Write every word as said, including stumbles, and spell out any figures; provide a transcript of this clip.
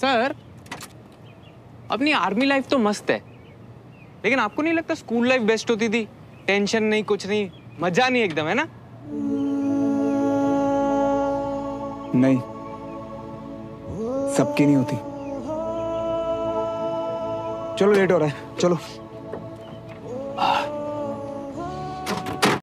Sir अपनी army life तो मस्त है, लेकिन आपको नहीं लगता स्कूल लाइफ बेस्ट होती थी? टेंशन नहीं, कुछ नहीं, मजा नहीं एकदम, है ना? नहीं, सबकी नहीं होती। चलो लेट हो रहा है, चलो।